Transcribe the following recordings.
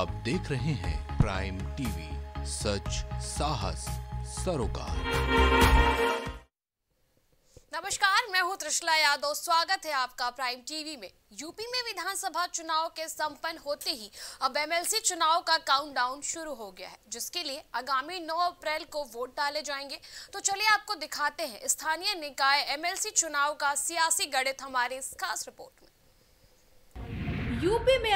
आप देख रहे हैं प्राइम टीवी, सच साहस सरोकार। नमस्कार, मैं हूं त्रिशला यादव। स्वागत है आपका प्राइम टीवी में। यूपी में विधानसभा चुनाव के संपन्न होते ही अब एमएलसी चुनाव का काउंटडाउन शुरू हो गया है, जिसके लिए आगामी 9 अप्रैल को वोट डाले जाएंगे। तो चलिए आपको दिखाते हैं स्थानीय निकाय एमएलसी चुनाव का सियासी गणित हमारी इस खास रिपोर्ट में। यूपी में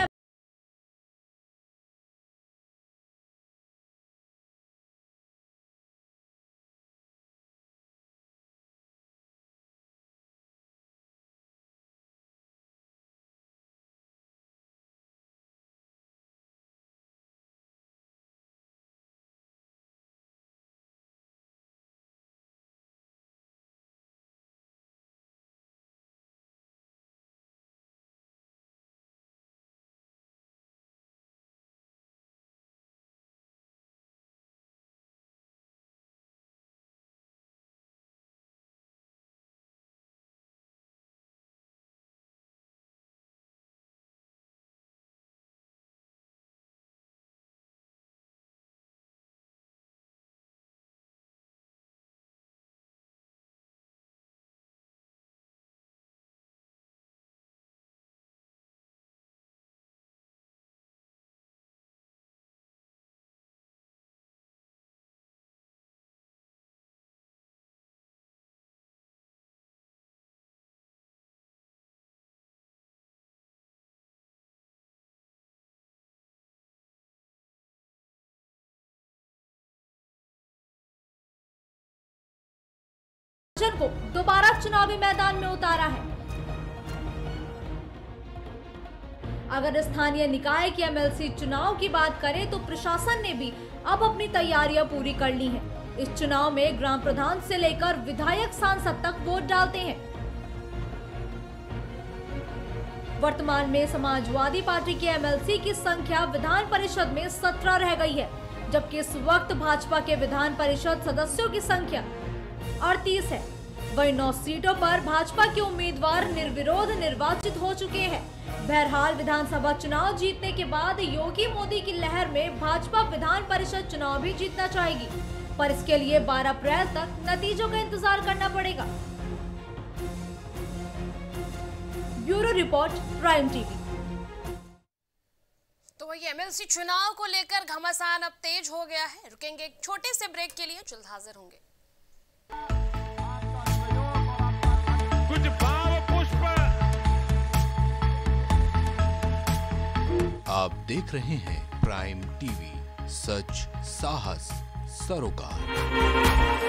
को दोबारा चुनावी मैदान में उतारा है। अगर स्थानीय निकाय के एमएलसी चुनाव की बात करें तो प्रशासन ने भी अब अपनी तैयारियां पूरी कर ली हैं। इस चुनाव में ग्राम प्रधान से लेकर विधायक सांसद तक वोट डालते हैं। वर्तमान में समाजवादी पार्टी के एमएलसी की संख्या विधान परिषद में 17 रह गई है, जबकि इस वक्त भाजपा के विधान परिषद सदस्यों की संख्या 38 है। वही 9 सीटों पर भाजपा के उम्मीदवार निर्विरोध निर्वाचित हो चुके हैं। बहरहाल विधानसभा चुनाव जीतने के बाद योगी मोदी की लहर में भाजपा विधान परिषद चुनाव भी जीतना चाहेगी, पर इसके लिए 12 अप्रैल तक नतीजों का इंतजार करना पड़ेगा। Bureau report, Prime TV. तो ये एमएलसी चुनाव को लेकर घमासान अब तेज हो गया है। रुकेंगे एक छोटे से ब्रेक के लिए, जल्द हाजिर होंगे। कुछ भाव पुष्प आप देख रहे हैं प्राइम टीवी, सच साहस सरोकार।